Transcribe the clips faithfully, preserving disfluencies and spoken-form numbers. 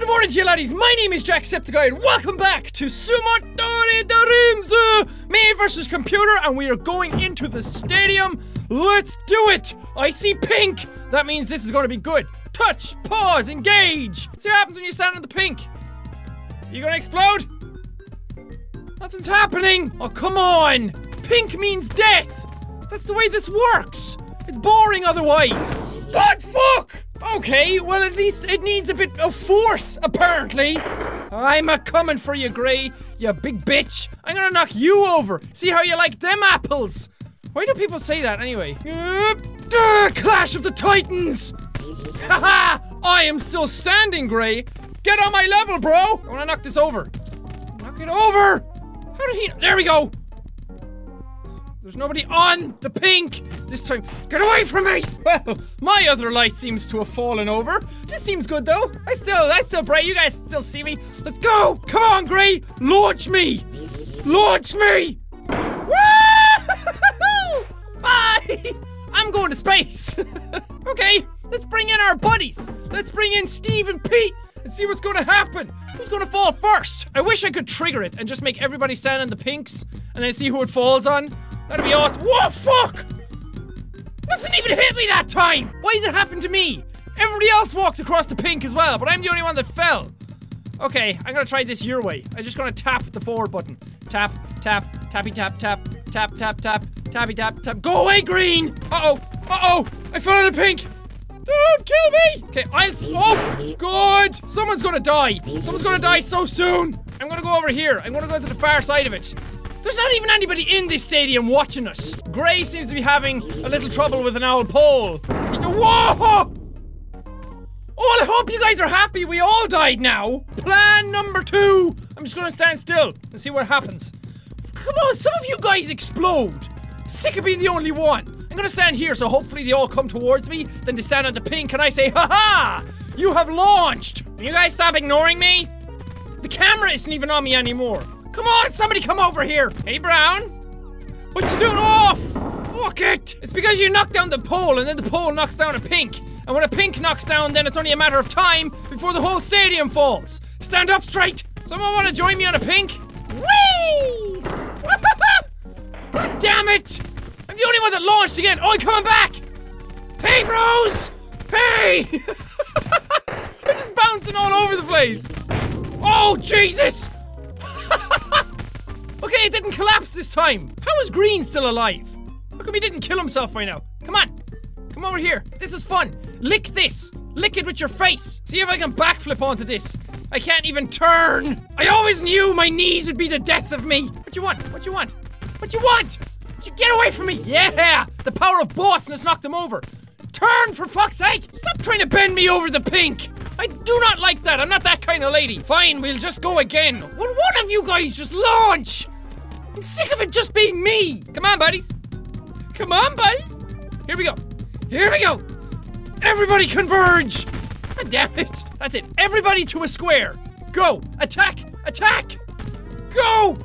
Good morning to you laddies, my name is Jacksepticeye and welcome back to Sumotori Dreams! Uh, me versus computer, and we are going into the stadium. Let's do it! I see pink! That means this is gonna be good. Touch, pause, engage! See what happens when you stand on the pink. You gonna explode? Nothing's happening! Oh, come on! Pink means death! That's the way this works! It's boring otherwise! God fuck! Okay, well at least it needs a bit of force, apparently. I'm a-coming for you, Grey, you big bitch. I'm gonna knock you over. See how you like them apples. Why do people say that anyway? Uh, duh, Clash of the Titans! Haha! I am still standing, Grey. Get on my level, bro! I wanna knock this over. Knock it over! How did he- There we go! There's nobody on the pink this time. Get away from me! Well, my other light seems to have fallen over. This seems good though. I still, I still bright. You guys still see me. Let's go! Come on, Grey! Launch me! Launch me! Woo! Bye! I'm going to space. Okay, let's bring in our buddies. Let's bring in Steve and Pete and see what's going to happen. Who's going to fall first? I wish I could trigger it and just make everybody stand on the pinks and then see who it falls on. That'd be awesome. Whoa, fuck! Nothing even hit me that time! Why does it happen to me? Everybody else walked across the pink as well, but I'm the only one that fell. Okay, I'm gonna try this your way. I'm just gonna tap the forward button. Tap, tap, tappy tap, tap, tap, tap, tap, tappy tap, tap. Go away, green! Uh-oh, uh-oh, I fell in the pink! Don't kill me! Okay, I- Oh, God! Someone's gonna die. Someone's gonna die so soon. I'm gonna go over here. I'm gonna go to the far side of it. There's not even anybody in this stadium watching us. Grey seems to be having a little trouble with an owl pole. He's a- Whoa! Oh, I hope you guys are happy we all died now. Plan number two. I'm just gonna stand still and see what happens. Come on, some of you guys explode. I'm sick of being the only one. I'm gonna stand here so hopefully they all come towards me. Then they stand on the pink and I say, haha! You have launched. Can you guys stop ignoring me? The camera isn't even on me anymore. Come on, somebody come over here! Hey, Brown! What you doing? Off? Oh, fuck it! It's because you knock down the pole, and then the pole knocks down a pink. And when a pink knocks down, then it's only a matter of time before the whole stadium falls. Stand up straight! Someone wanna join me on a pink? Whee! God damn it! I'm the only one that launched again! Oh, I'm coming back! Hey, bros! Hey! We're just bouncing all over the place! Oh, Jesus! Okay, it didn't collapse this time. How is Green still alive? How come he didn't kill himself by now? Come on. Come over here. This is fun. Lick this. Lick it with your face. See if I can backflip onto this. I can't even turn. I always knew my knees would be the death of me. What you want? What you want? What you want? You get away from me. Yeah. The power of Boston has knocked him over. Turn, for fuck's sake. Stop trying to bend me over the pink. I do not like that. I'm not that kind of lady. Fine, we'll just go again. Will one of you guys just launch? I'm sick of it just being me. Come on, buddies. Come on, buddies. Here we go. Here we go. Everybody converge. God damn it. That's it. Everybody to a square. Go. Attack. Attack. Go.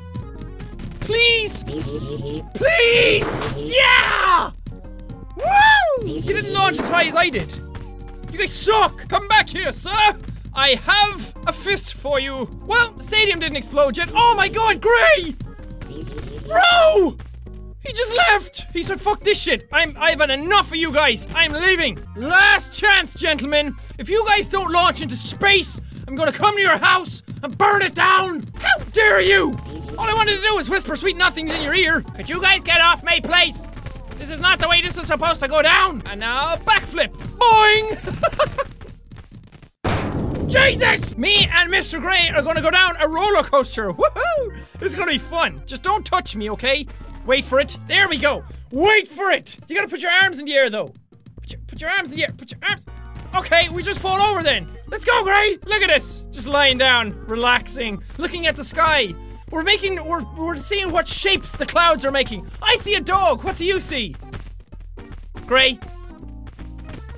Please. Please. Yeah. Woo. You didn't launch as high as I did. You guys suck! Come back here, sir! I have a fist for you! Well, stadium didn't explode yet. Oh my god, Grey! Bro! He just left! He said, fuck this shit! I'm- I've had enough of you guys! I'm leaving! Last chance, gentlemen! If you guys don't launch into space, I'm gonna come to your house and burn it down! How dare you! All I wanted to do was whisper sweet nothings in your ear! Could you guys get off my place? This is not the way this is supposed to go down! And now, backflip! Boing! Jesus! Me and Mister Grey are gonna go down a roller coaster! Woohoo! This is gonna be fun! Just don't touch me, okay? Wait for it. There we go! Wait for it! You gotta put your arms in the air, though. Put your, put your arms in the air. Put your arms... Okay, we just fall over then! Let's go, Grey! Look at us! Just lying down, relaxing, looking at the sky. We're making- we're- we're seeing what shapes the clouds are making. I see a dog! What do you see? Grey?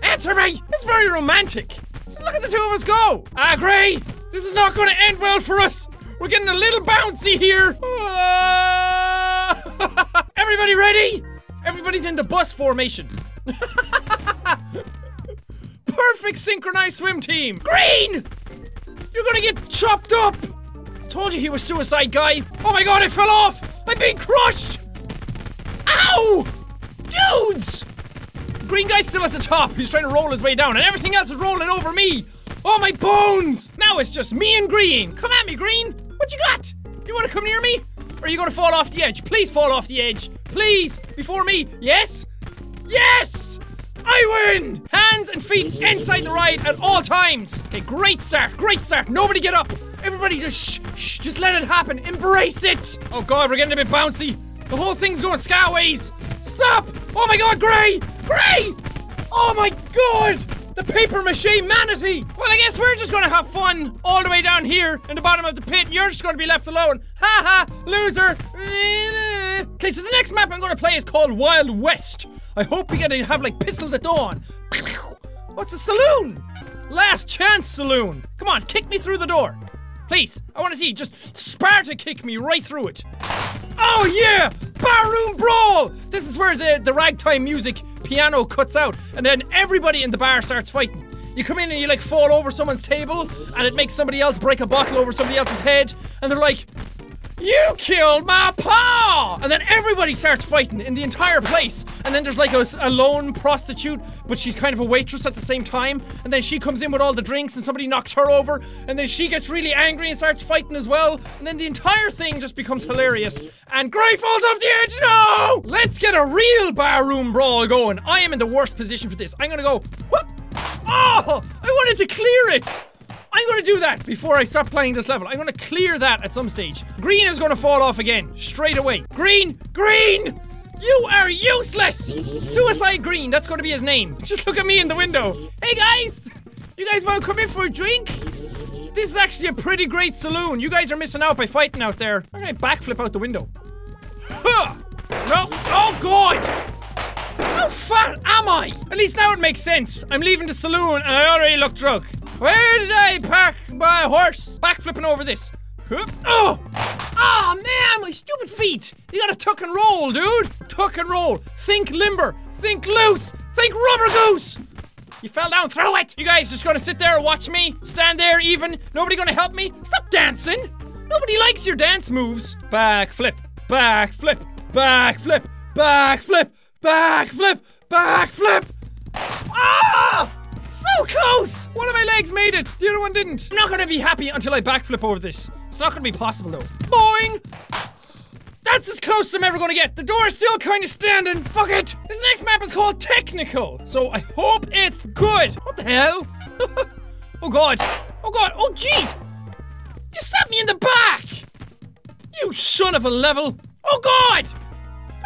Answer me! It's very romantic! Just look at the two of us go! Ah, Grey! This is not gonna end well for us! We're getting a little bouncy here! Uh... Everybody ready? Everybody's in the bus formation. Perfect synchronized swim team! Green! You're gonna get chopped up! Told you he was suicide guy! Oh my god, I fell off! I'm being crushed! Ow! Dudes! Green guy's still at the top, he's trying to roll his way down, and everything else is rolling over me! Oh my bones! Now it's just me and Green! Come at me, Green! What you got? You wanna come near me? Or are you gonna fall off the edge? Please fall off the edge! Please! Before me! Yes? Yes! I win! Hands and feet inside the ride at all times! Okay, great start, great start! Nobody get up! Everybody just shh, shh, just let it happen! Embrace it! Oh god, we're getting a bit bouncy! The whole thing's going scoutways! Stop! Oh my god, Grey! Grey! Oh my god! The paper mache manatee! Well, I guess we're just gonna have fun all the way down here in the bottom of the pit, and you're just gonna be left alone. Ha ha! Loser! Okay, so the next map I'm gonna play is called Wild West. I hope we get to have, like, pistols at dawn. What's a saloon? Last chance saloon. Come on, kick me through the door. Please, I wanna see. Just Sparta kick me right through it. Oh yeah! Barroom brawl! This is where the, the ragtime music piano cuts out, and then everybody in the bar starts fighting. You come in and you like fall over someone's table, and it makes somebody else break a bottle over somebody else's head, and they're like, "You killed my pa!" And then everybody starts fighting in the entire place, and then there's like a, a lone prostitute, but she's kind of a waitress at the same time, and then she comes in with all the drinks and somebody knocks her over, and then she gets really angry and starts fighting as well, and then the entire thing just becomes hilarious, and Grey falls off the edge. No! Let's get a real barroom brawl going. I am in the worst position for this. I'm gonna go, whoop! Oh! I wanted to clear it! I'm gonna do that before I start playing this level. I'm gonna clear that at some stage. Green is gonna fall off again, straight away. Green! Green! You are useless! Suicide Green, that's gonna be his name. Just look at me in the window. Hey guys! You guys wanna come in for a drink? This is actually a pretty great saloon. You guys are missing out by fighting out there. I'm gonna backflip out the window. Huh! No! Oh god! How fat am I? At least now it makes sense. I'm leaving the saloon and I already look drunk. Where did I park my horse? Backflipping over this. Oh! Oh man, my stupid feet! You gotta tuck and roll, dude! Tuck and roll. Think limber. Think loose. Think rubber goose! You fell down, throw it! You guys just gonna sit there and watch me? Stand there even? Nobody gonna help me? Stop dancing! Nobody likes your dance moves. Backflip. Backflip. Backflip. Backflip. Backflip. Backflip. Ah! So close! One of my legs made it, the other one didn't. I'm not gonna be happy until I backflip over this. It's not gonna be possible though. Boing! That's as close as I'm ever gonna get. The door is still kind of standing. Fuck it! This next map is called Technical, so I hope it's good. What the hell? Oh god. Oh god. Oh jeez! You stabbed me in the back! You son of a level. Oh god!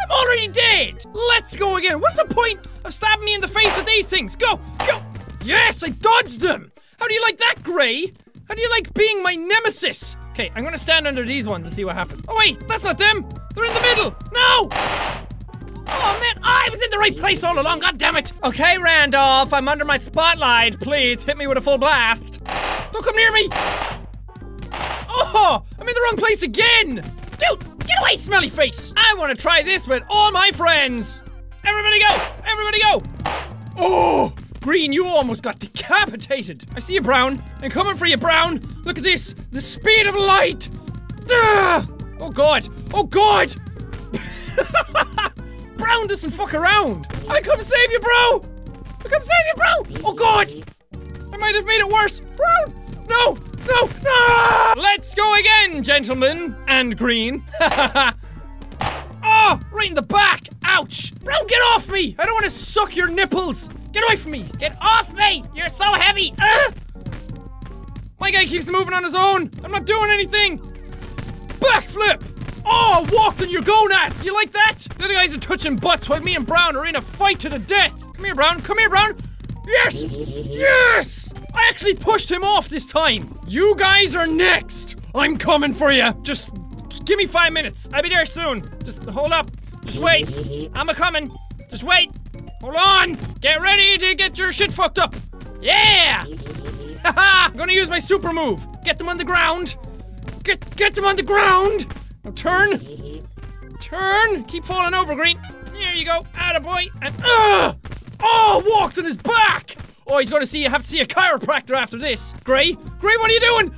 I'm already dead! Let's go again. What's the point of stabbing me in the face with these things? Go! Go! Yes, I dodged them! How do you like that, Grey? How do you like being my nemesis? Okay, I'm gonna stand under these ones and see what happens. Oh wait, that's not them! They're in the middle! No! Oh man, I was in the right place all along, god damn it! Okay, Randolph, I'm under my spotlight. Please, hit me with a full blast. Don't come near me! Oh, I'm in the wrong place again! Dude, get away, smelly face! I wanna try this with all my friends! Everybody go! Everybody go! Oh! Green, you almost got decapitated. I see you, Brown. I'm coming for you, Brown. Look at this. The speed of light. Duh! Oh, God. Oh, God. Brown doesn't fuck around. I come save you, bro. I come save you, bro. Oh, God. I might have made it worse. Brown. No. No. No. Let's go again, gentlemen. And Green. Oh, right in the back. Ouch. Brown, get off me. I don't want to suck your nipples. Get away from me! Get off me! You're so heavy! Ugh. My guy keeps moving on his own! I'm not doing anything! Backflip! Oh, I walked on your gonads! Do you like that? The other guys are touching butts while me and Brown are in a fight to the death! Come here, Brown! Come here, Brown! Yes! Yes! I actually pushed him off this time! You guys are next! I'm coming for you! Just give me five minutes. I'll be there soon. Just hold up. Just wait. I'm a-coming. Just wait. Hold on! Get ready to get your shit fucked up! Yeah! Haha! I'm gonna use my super move! Get them on the ground! Get get them on the ground! Now turn! Turn! Keep falling over, Green! There you go! Attaboy! And, uh, oh! Walked on his back! Oh, he's gonna see- have to see a chiropractor after this! Gray? Gray, what are you doing?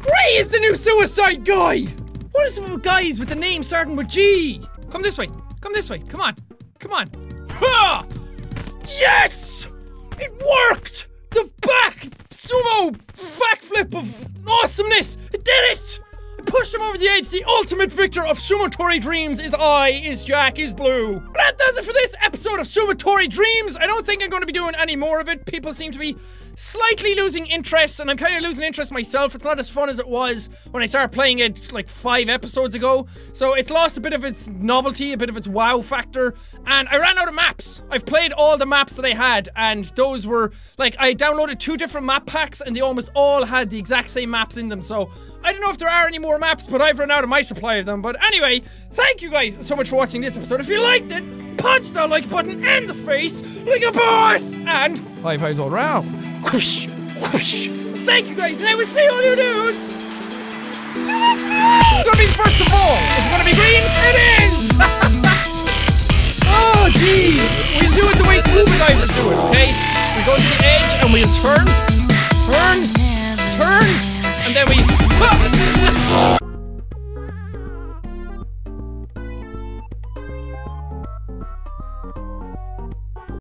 Gray is the new suicide guy! What is it with guys with the name starting with G? Come this way! Come this way! Come on! Come on! Ha! Yes! It worked! The back sumo backflip of awesomeness! It did it! I pushed him over the edge. The ultimate victor of Sumotori Dreams is I, is Jack, is Blue. But that does it for this episode of Sumotori Dreams. I don't think I'm going to be doing any more of it. People seem to be slightly losing interest, and I'm kind of losing interest myself. It's not as fun as it was when I started playing it like five episodes ago. So it's lost a bit of its novelty, a bit of its wow factor, and I ran out of maps. I've played all the maps that I had, and those were, like, I downloaded two different map packs, and they almost all had the exact same maps in them, so I don't know if there are any more maps, but I've run out of my supply of them. But anyway, thank you guys so much for watching this episode. If you liked it, punch that like button in the face like a boss, and high fives all round. Whoosh, whoosh. Thank you guys, and I will see all you dudes! It's gonna be first of all! It's gonna be green! It is! Oh, geez! We'll do it the way scuba divers do it, okay? We go to the edge and we'll turn, turn, turn, and then we.